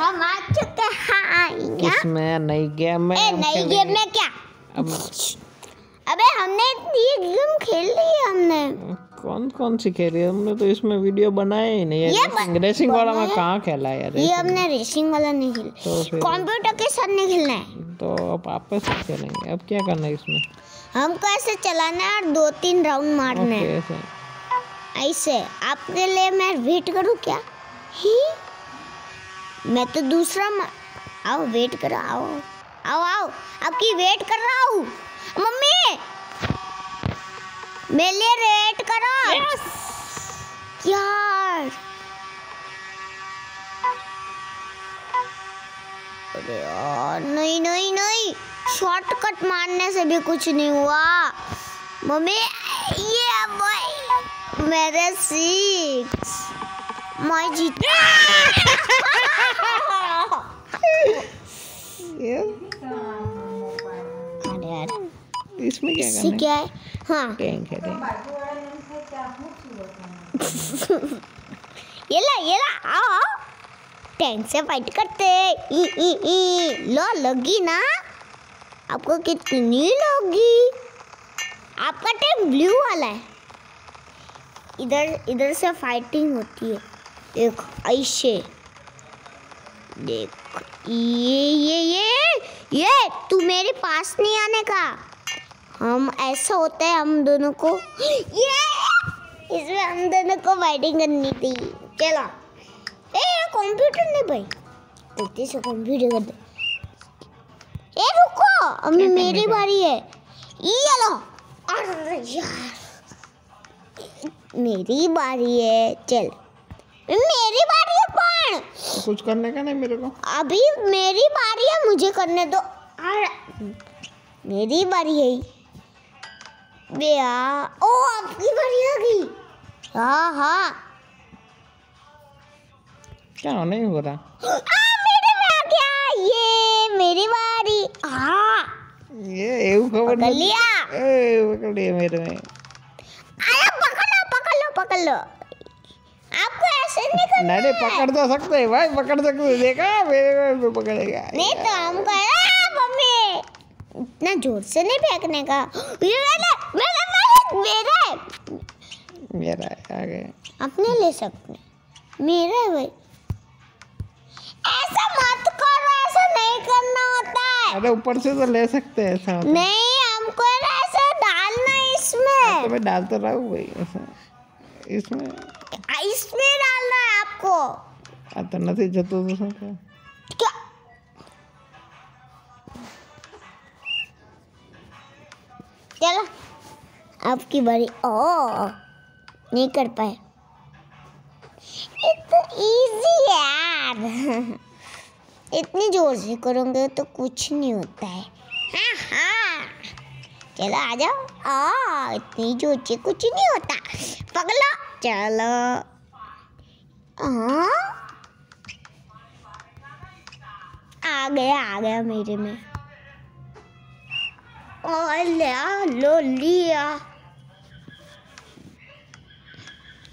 हम आ चुके हैं इसमें नई गेम में। नई गेम में क्या? अबे हमने ये गेम खेल ली है। हमने कौन कौन सी खेली है? हमने तो इसमें वीडियो बनाए ही नहीं है। रेसिंग वाला मैं कहाँ खेला है यार? ये हमने रेसिंग वाला नहीं खेला। कंप्यूटर के साथ नहीं खेलना है तो अब आपस में खेलेंगे। अब क्या करना है इसमें? हमको ऐसे चलाना है और 2-3 राउंड मारना है ऐसे। आपके लिए मैं वेट करूँ क्या? ही मैं तो दूसरा आओ वेट कर आओ आओ आओ आपकी वेट कर रहा हूँ। मम्मी मेरे लिए वेट करो। yes! यार अरे यार नहीं नहीं नहीं शॉर्टकट मारने से भी कुछ नहीं हुआ। मम्मी ये भाई मेरे 6 मैं जीता। इसमें क्या करना है? क्या है? हाँ। टैंक ये ला आओ टैंक से फाइट करते। ई ई ई लो लगी ना आपको कितनी लगी? आपका टैंक ब्लू वाला है। इधर इधर से फाइटिंग होती है। एक ऐसे देख ये तू मेरे पास नहीं आने का। हम ऐसा होता है हम दोनों को ये इसमें हम दोनों को फाइटिंग करनी थी। चलो कंप्यूटर नहीं भाई गलती से कंप्यूटर कर दे। ए रुको अभी मेरी बारी है। ये लो अरे यार मेरी बारी है। चल मेरी बारी है। कौन कुछ करने का नहीं मेरे को? अभी मेरी बारी है मुझे करने दो। मेरी बारी है। ओ आपकी बारी आ गई। हाँ क्या नहीं हो रहा? ये मेरी बारी। हाँ ये खबर पकड़ लिया। मेरे में आया। पकड़ लो आपको ऐसे नहीं करना। नहीं पकड़ तो सकते हैं भाई पकड़ सकते हैं। देखा मेरे पकड़ेगा नहीं तो हमको। मम्मी इतना जोर से नहीं फेंकने का। ये मेरा आगे अपने ले सकते। मेरा है भाई ऐसा मत करो। ऐसा नहीं करना होता है। अरे ऊपर से तो ले सकते हैं। ऐसा नहीं हमको ऐसा डालना इसमें। तो मैं डालता रहा हूँ भाई ऐसा इसमें डालना है आपको। आता नहीं जतो क्या? चलो आपकी बारी। ओ नहीं कर पाए। इतना इजी यार। इतनी जोर से करोगे तो कुछ नहीं होता है। हाँ। चलो आ जाओ। इतनी जोर से कुछ नहीं होता। पगला चलो। आ गया मेरे में। लो लिया।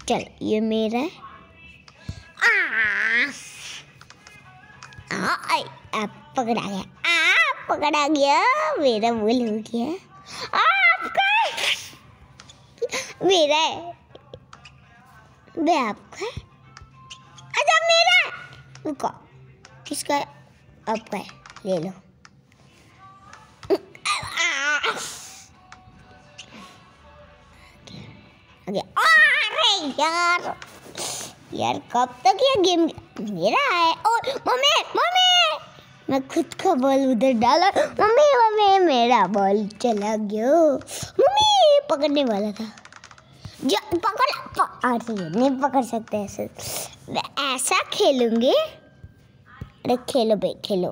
चल ये मेरा है। पकड़ा गया मेरा भूल हो गया। आपका मेरा है। बे आपका है। अच्छा मेरा रुको किसका है? आपका है ले लो। अरे यार कब तक ये गेम? मेरा है। और मम्मी मैं खुद का बॉल उधर डाला। मम्मी मेरा बॉल चला गया। मम्मी पकड़ने वाला था। अरे नहीं पकड़ सकते ऐसे। मैं ऐसा खेलूंगी। अरे खेलो भाई खेलो।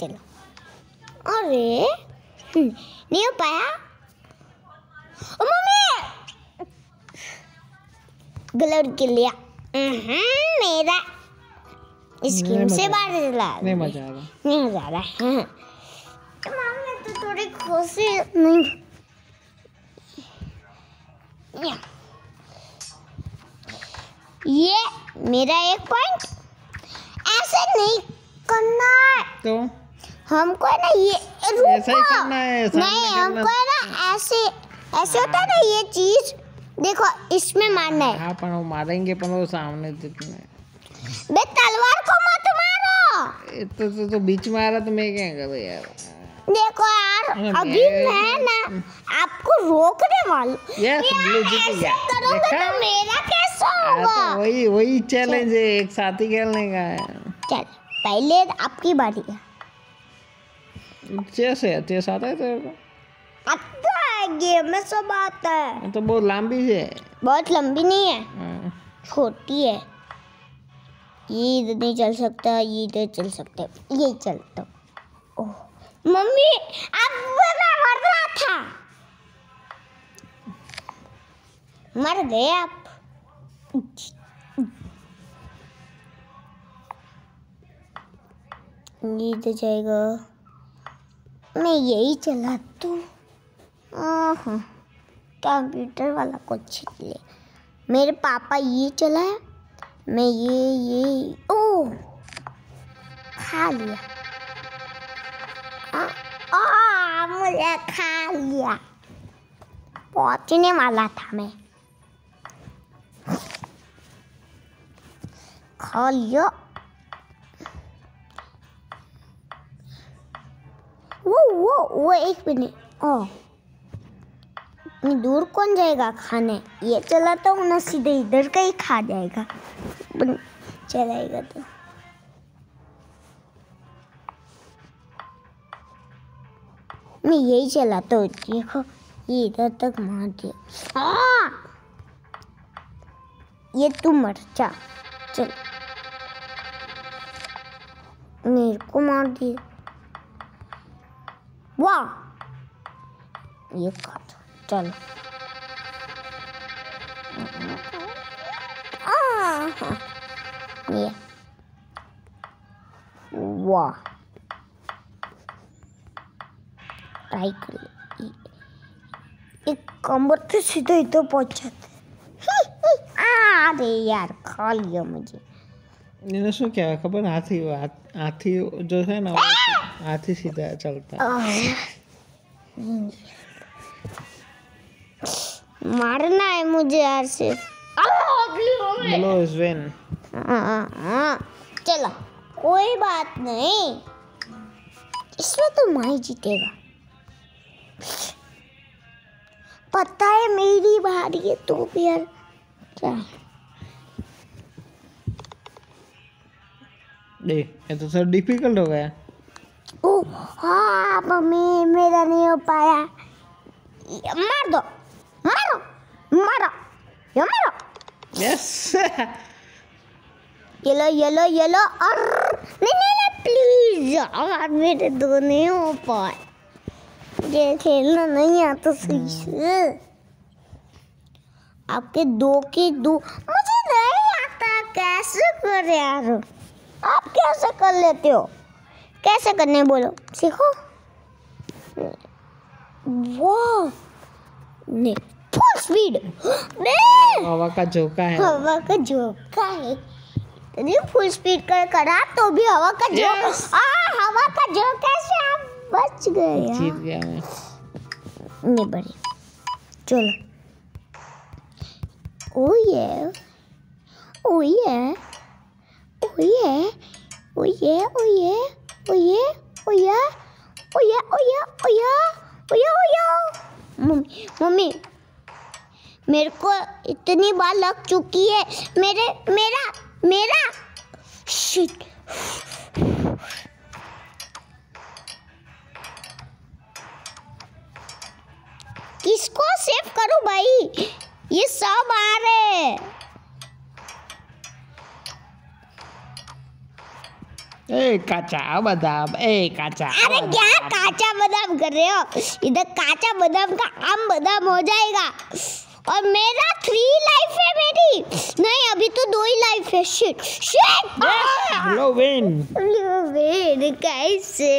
चलो अरे नहीं हो पाया। मम्मी ग्लव के लिया। मेरा इस गेम से बाहर चला। नहीं मजा आ रहा। हाँ तो थोड़ी खुशी नहीं। ये मेरा एक पॉइंट। ऐसे नहीं करना है। तो हमको है ना ये ऐसे ही करना है, नहीं हमको है ना ऐसे ऐसे होता है ना ये चीज, देखो इसमें मारना है। हाँ पर वो मारेंगे, पर वो सामने जितने तलवार को मत मारो। तो बीच में आ रहा तो मैं क्या करूँ यार। देखो यार अभी मैं ना आपको रोकने वाला हूं। ऐसे करोगे तो मेरा कैसा होगा? तो वही चैलेंज है, एक साथ ही खेलने का है। चल पहले आपकी बारी है। चेस आता है तेरे को? आता है, गेम में सब आता है। तो बहुत लंबी है? बहुत लंबी नहीं है, छोटी है। ये इधर नहीं चल सकता, ये इधर चल सकता है, ये चलता। ओह मम्मी अब मैं मर रहा था। मर गए आप। ये तो जाएगा, मैं यही चला तू। कंप्यूटर वाला कुछ ले। मेरे पापा ये चलाया, मैं ये ओ खा लिया। मुझे खा लिया, पहुंचने वाला था मैं। खा लिया। वो एक मिनट, इतनी दूर कौन जाएगा खाने? ये चलाता हूँ ना, सीधे इधर का ही खा जाएगा, चलाएगा तो। मैं यही चलाता हूँ, देखो ये इधर तक मार दिया। ये तू मर जा, चल मेरे को मार दिया। वाह ये खा, चल ये वाह ट्राई कर ले। एक कमर से सीधे इधर पहुंच जाते। अरे यार खा लिया मुझे। इसमें क्या खबर, हाथी जो है ना, हाथी सीधा चलता। मारना है मुझे यार से। हेलो स्वेन, चलो कोई बात नहीं, इसमें तो मैं जीतेगा। पता है मेरी बारी है, तो भी यार क्या देख, ये तो सर डिफिकल्ट हो गया। ओ हाँ मम्मी मेरा नहीं हो पाया। मार दो, मारो मारो, ये मारो। Yes yellow yellow yellow. और नहीं नहीं नहीं प्लीज, और मेरे दो नहीं हो पाए। मुझे खेलना नहीं आता सही से। आपके दो मुझे नहीं आता, कैसे कर यार? आप कैसे कर लेते हो? कैसे करने बोलो, सीखो। वाह नहीं, फुल स्पीड। हवा का झोंका है। इतनी फुल स्पीड करा तो भी हवा का झोंका। हवा का झोंका से आप बच गया, जीत गया मैं। नहीं बड़ी, चलो। ओये मम्मी मेरे को इतनी बार लग चुकी है। मेरा शिट। इसको सेव करो भाई, ये सब आ रहे। ए काचा बदाम। अरे क्या काचा बदाम कर रहे हो? इधर काचा बदाम का आम बदाम हो जाएगा। और मेरा 3 लाइफ है मेरी। नहीं अभी तो 2 ही लाइफ है। Shit shit. लो विन कैसे?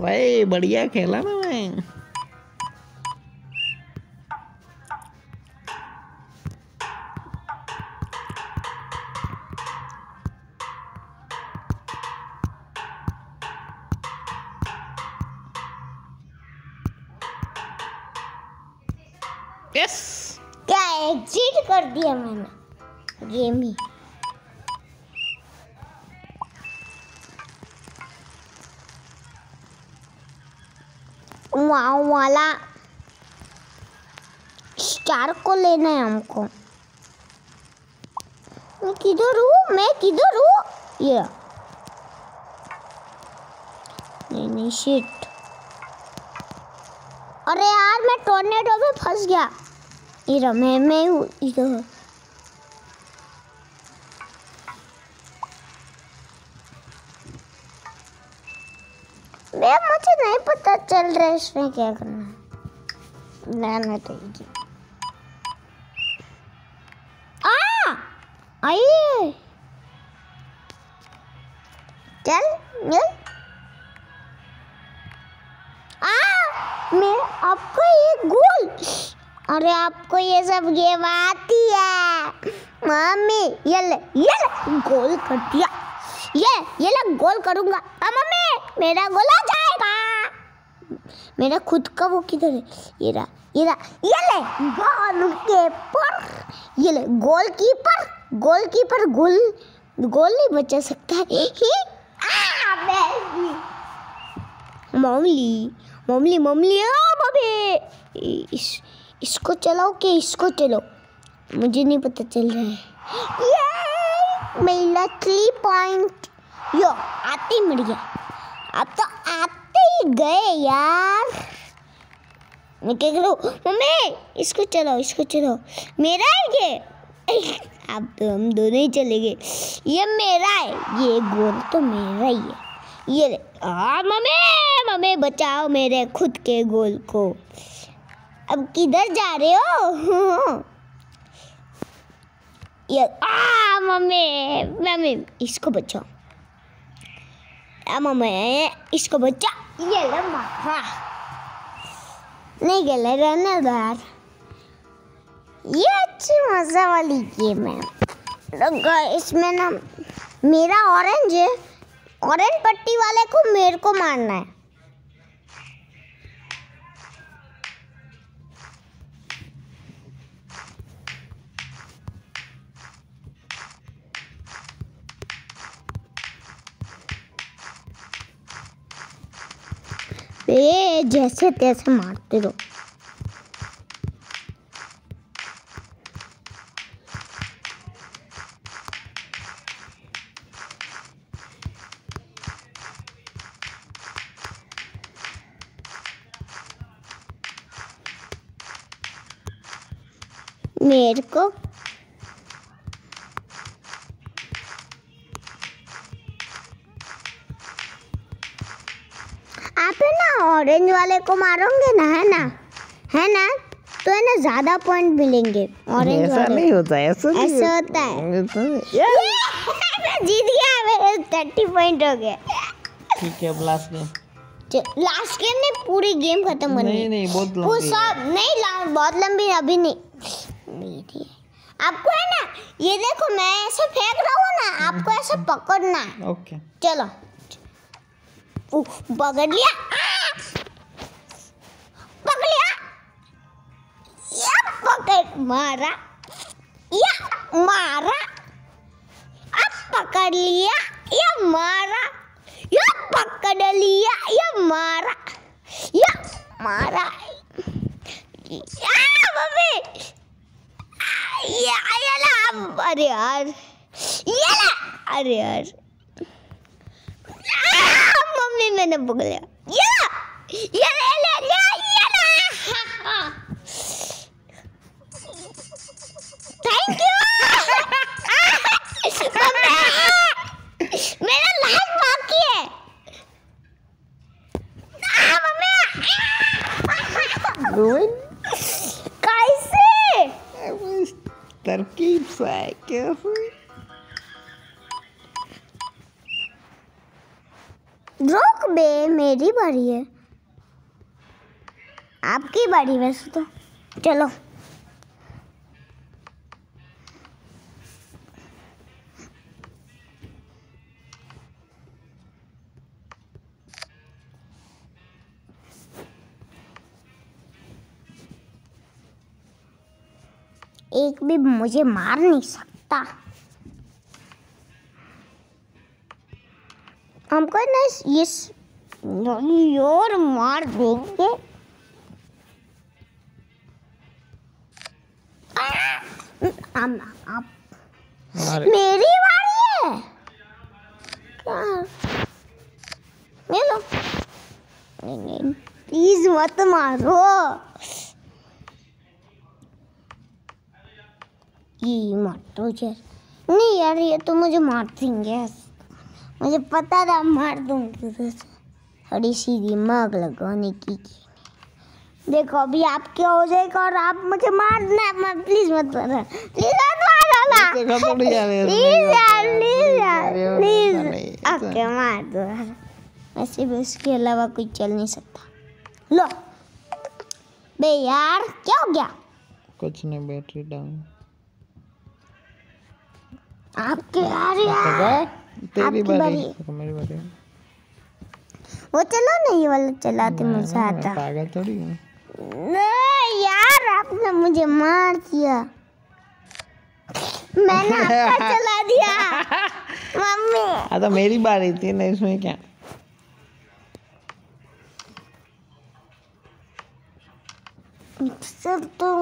भाई बढ़िया खेला ना मैं। यस। क्या एग्जिट कर दिया मैंने गेम ही। वाव वाला स्टार को लेना है हमको। मैं किधर हूँ, मैं किधर हूँ? ये नहीं नहीं शिट। अरे यार मैं टोर्नेडो में फंस गया। इधर मैं हूँ इधर। मुझे नहीं पता चल रहा है इसमें क्या करना है। ना आइए चल मैं आपको ये गोल। अरे आपको ये सब गेम आती है मम्मी। ये गोल कर दिया। ये ला गोल करूंगा मम्मी। मेरा गोल आ जाएगा। मेरा खुद का वो किधर है? ये ले गोलकीपर। ये ले गोलकीपर। गोलकीपर गोल नहीं बचा सकता है। मम्मी इसको चलाओ कि इसको चलो? मुझे नहीं पता चल रहा है। ये मेरा 3 पॉइंट। यो आते मिल गया। अब तो आते ही गए यार। मैं क्या करूँ मम्मी? इसको चलाओ इसको चलाओ। मेरा है ये। अब तो हम दोनों ही चले गए। ये मेरा है। ये गोल तो मेरा ही है। ये मम्मी बचाओ मेरे खुद के गोल को। अब किधर जा रहे हो? ये मम्मी इसको बचाओ। मम्मी इसको बचा। ये लम्हा नहीं गल रहने दार। ये अच्छी मज़ा वाली गेम है। इसमें ना मेरा ऑरेंज है। ऑरेंज पट्टी वाले को मेरे को मारना है। ये जैसे तैसे मारते रहो। मेरे को आप है ना ऑरेंज वाले को मारोगे ना है ना तो है ना ज्यादा पॉइंट मिलेंगे। ऑरेंज ऐसा वाले नहीं होता। ऐसा होता है। मैं जीत गया। मेरे 30 पॉइंट हो गए। ठीक है अब लास्ट में लास्ट गेम में पूरी गेम खत्म होनी। नहीं बहुत लंबी नहीं बहुत लंबी अभी नहीं। आपको है ना ये देखो मैं ऐसे फेंक रहा हूँ ना। आपको ऐसे पकड़ना है। ओके चलो पकड़ लिया। या पकड़ मारा। या मारा। अब पकड़ लिया। या मारा। या पकड़ लिया। या मारा। या मारा। या मम्मी अरे यार मम्मी मैंने पकड़ा। थैंक यू मेरा लाइफ बाकी है। तरकीब से क्या हुई? रुक बे मेरी बारी है। आपकी बारी वैसे तो। चलो एक भी मुझे मार नहीं सकता। हमको ना ये योर मार देंगे। आप मेरी बारी है क्या? ले लो। नहीं नहीं प्लीज मत मारो। ये मार दो यार। नहीं यार ये तो मुझे मार देंगे, मुझे पता था मार दूंगी। थोड़ी सी दिमाग लगाने की देखो अभी आप क्या हो जाएगा। और आप मुझे मारना मत, प्लीज मत मारना, प्लीज मत मारना, प्लीज यार, प्लीज यार, प्लीज। ओके मार दो। वैसे भी उसके अलावा कोई चल नहीं सकता। लो बे यार क्या हो गया? कुछ नहीं बैटरी डाउन। आपके यार यार तेरी बारी मेरी बारी। वो चलो नहीं ये वाला चलाते मजा आता। पागल थोड़ी है। नहीं यार आपने मुझे मार दिया, मैंने आपका चला दिया। मम्मी अरे मेरी बारी थी ना इसमें क्या। मिक्सर तो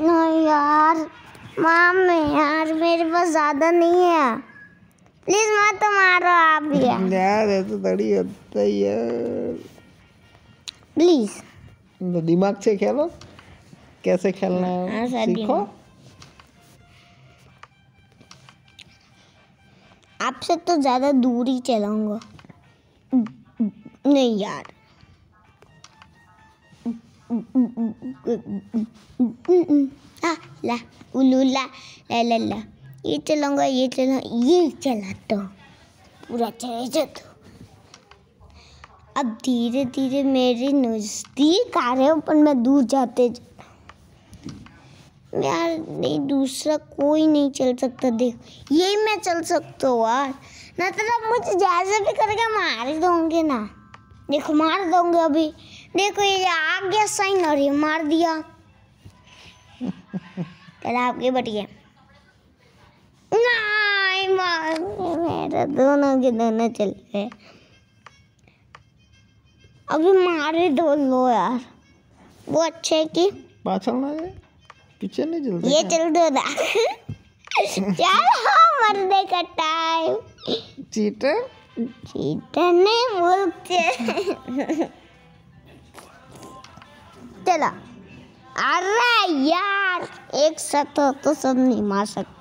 नहीं यार मम्मी यार मेरे पास ज्यादा नहीं है, प्लीज मत मारो आप यार। यार ये तो बड़ी होता है यार, प्लीज दिमाग से खेलो। कैसे खेलना है सीखो। आपसे तो ज्यादा दूर ही चलाऊंगा। नहीं यार ला उलू ला ला ला ला ये चलाऊंगा, ये चला, ये चलाता हूँ पूरा चला जाता हूँ। अब धीरे धीरे मेरे नज़दीक आ रहे हो पर मैं दूर जाते यार। नहीं दूसरा कोई नहीं चल सकता। देख यही मैं चल सकता हूँ यार, ना तो आप मुझे जैसे भी करके मार दोगे ना। देखो मार दोगे अभी। देखो ये आ गया साइन और ये मार दिया। चला आपके बढ़िया। नहीं मार मेरा दोनों के दोनों चल गए। अभी मारे दो लो यार। वो अच्छा है कि पाछल ना जाए, पीछे नहीं चलते ये चल दो ना। चलो मरने का टाइम। चीटर चीटर नहीं बोलते। चला अरे यार एक साथ तो सब नहीं मार सकते।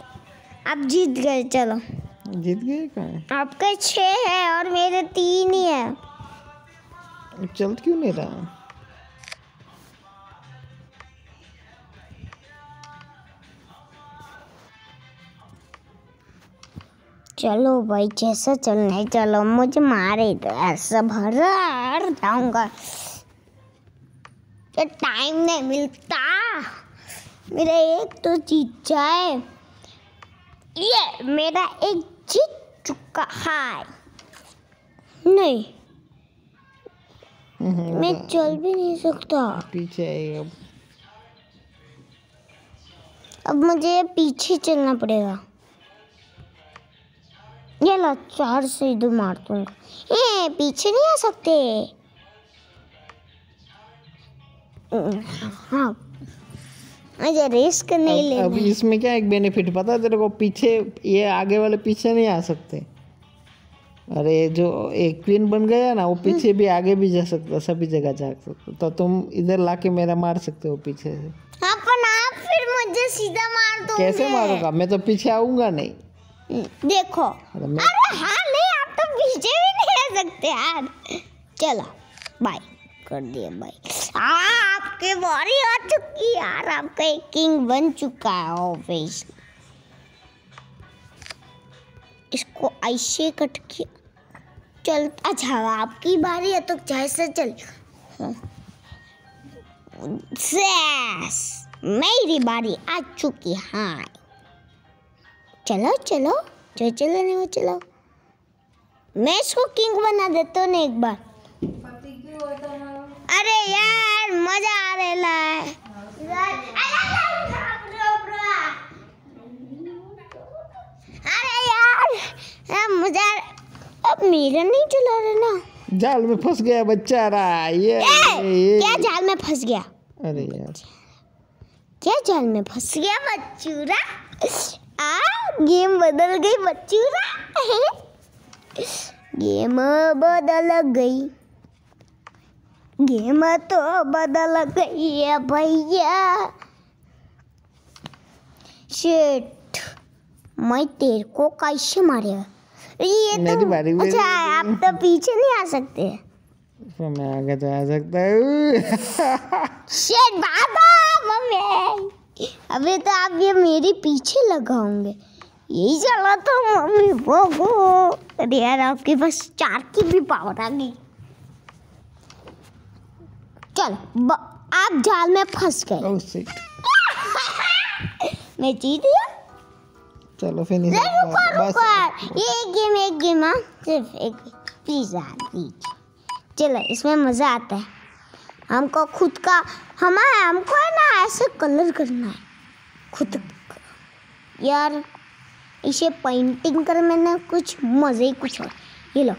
आप जीत गए। चलो जीत गए क्या? आपके 6 है और मेरे 3 ही है। चल क्यों नहीं रहा? चलो भाई जैसा चलना है चलो। मुझे मारे तो ऐसा भर जाऊंगा। टाइम नहीं मिलता मेरा। एक तो जीत जाए। ये मेरा एक जीत चुका है। नहीं मैं चल भी नहीं सकता। पीछे अब मुझे पीछे चलना पड़ेगा। ये लो 4 से 2 मार दूंगा। ये पीछे नहीं आ सकते। हाँ मुझे रेस करने लेना। अभी इसमें क्या एक बेनिफिट पता है तेरे को? पीछे ये आगे वाले पीछे नहीं आ सकते। अरे जो एक क्वीन बन गया ना वो पीछे भी आगे भी जा सकता, सभी जगह जा सकता। तो तुम इधर लाके मेरा मार सकते हो पीछे से। हाँ पर आप फिर मुझे सीधा मार दोगे। कैसे मारूंगा? मैं तो पीछे आऊंगा नहीं। देखो अरे हाँ नहीं आप तो पीछे भी नहीं आ सकते यार। चलो बाय कर दिया भाई। आपके बारी आ चुकी यार। आपका एक किंग बन चुका है ऑब्वियसली। इसको ऐसे कट किया। चल अच्छा आपकी बारी है तो जैसे चल। मेरी बारी आ चुकी हाँ। चलो चलो जो चलो नहीं वो चलो। मैं इसको किंग बना देता हूँ ना एक बार। अरे यार मजा आ रहा है। अरे यार मजा अब मेरा नहीं चला रहा ना, जाल में फंस गया बच्चा रहा। ये क्या जाल में फंस गया? अरे यार क्या जाल में फंस गया बच्चूरा। आ गेम बदल गई बच्चूरा, गेम बदल गई, गेम तो बदल गई है भैया। शिट, मैं तेरे को कैसे मारे? ये तो अच्छा, आप तो पीछे नहीं आ सकते, तो मैं आगे तो आ सकता हूँ। शिट बाबा मम्मी, अभी तो आप ये मेरे पीछे लगाओगे, यही चला तो मम्मी वो। अरे यार आपके पास 4 की भी पावर आ गई। चलो आप जाल में फंस गए। मैं जीत गया। चलो फिनिश। रुको रुको, ये एक गेम हाँ, सिर्फ एक प्लीज यार प्लीज। चलो इसमें मजा आता है। हमको खुद का हमको है ना ऐसे कलर करना है खुद यार। इसे पेंटिंग कर में ना कुछ मजे ही कुछ और। ये लो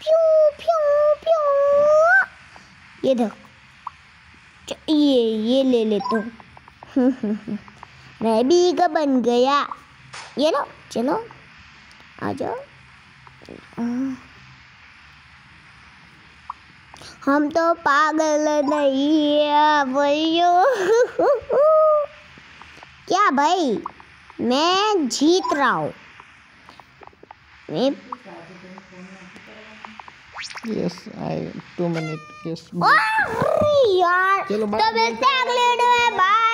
प्यू प्यू प्यू, ये देखो ये ले लेता हूँ। मैं भी का बन गया। ये लो चलो आ जाओ। हम तो पागल नहीं है भैया। क्या भाई मैं जीत रहा हूँ। Yes, I 2 minutes. Yes. Oh, यार, तो मिलते हैं अगले वीडियो में। बाय।